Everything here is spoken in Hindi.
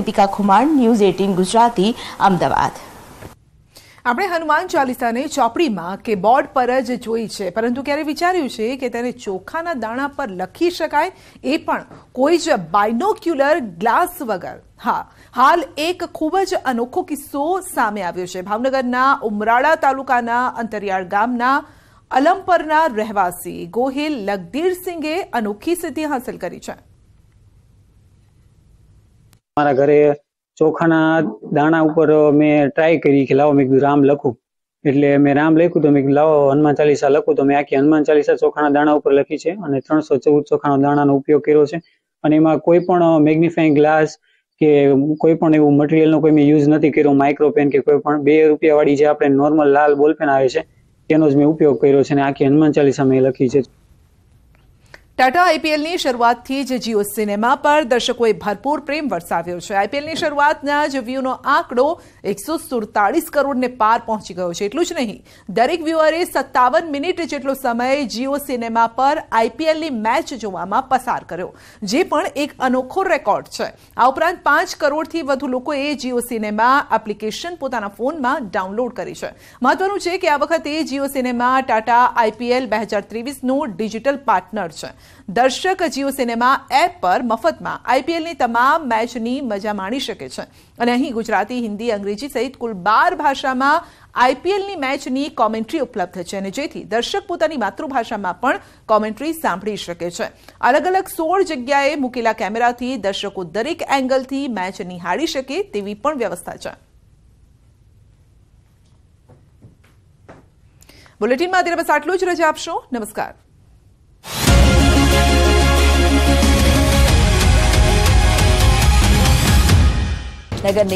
दीपिका खुमार, न्यूज़ 18 गुजराती, अमદાવાદ। આપણે હનુમાન ચાલીસાને ચોપડીમાં કે બોર્ડ પર જ જોઈ છે, પરંતુ ક્યારે વિચાર્યું છે કે તેને ચોખાના દાણા પર લખી શકાય, એ પણ કોઈ જ બાયનોક્યુલર ગ્લાસ વગર। हाँ, हाल एक खूब ज अनोखो किस्सो सामे આવ્યો છે। ભાવનગરના ઉમરા તાલુકાના અંતરિયાળ ગામના અલમપરના રહેવાસી ગોહિલ लगदीर सिंह अनोखी सिद्धि हासिल करी है। मारा घरे चोखाना दाणा ऊपर मैं ट्राय करी कि लाओ मैं राम लखू, एटले मैं राम लख्यु तो मैं लाओ हनुमान चालीसा लखू, तो मैं आखी हनुमान चालीसा चोखाना दाणा उपर लखी है। 314 चोखाना दाणा नो उपयोग कर्यो छे अने एमां कोई पण मेग्निफाइंग ग्लास के कोई पण एवुं मटीरियल नो कोई मैं यूज नथी कर्यो। माइक्रोपेन के कोई पण 2 रुपया वाली जे आपणे नॉर्मल लाल बॉलपेन आवे छे तेनो ज मैं उपयोग कर्यो छे अने आखी हनुमान चालीसा में लखी है। टाटा आईपीएल ની શરૂઆતથી જ जियो सिनेमा पर दर्शकोए भरपूर प्रेम वरसाव्यो छे। आईपीएल ની શરૂઆતના જ વ્યૂનો આંકડો 147 કરોડને પાર પહોંચી ગયો છે। એટલું જ નહીં, દરેક વ્યૂઅરે 57 મિનિટ જેટલો સમય जियो सिनेमा पर आईपीएल ની મેચ જોવામાં પસાર કર્યો, જે પણ એક અનોખો રેકોર્ડ છે। આ ઉપરાંત 5 કરોડથી વધુ લોકોએ जियो सिनेमा એપ્લિકેશન પોતાના ફોનમાં ડાઉનલોડ કરી છે। મહત્વનું છે કે આ વખતે जियो सिनेमा टाटा आईपीएल 2023 નું ડિજિટલ પાર્ટનર છે। दर्शक जियो सिनेमा एप पर मफत में आईपीएल की तमाम मैच की मजा माणी सके छे अने अहीं गुजराती, हिंदी, अंग्रेजी सहित कुल 12 भाषा में आईपीएल की मैच की कॉमेंट्री उपलब्ध है, अने जेथी दर्शक पोतानी मातृभाषा में पण कॉमेंट्री सांभळी सके छे। अलग अलग 16 जग्याए मूकेला कैमरा थी दर्शकों दरेक एंगल थी मैच निहाळी सके तेवी पण व्यवस्था छे। बुलेटिन में अत्यारे बस आटलुं ज। रजा आपशो। नमस्कार। नगर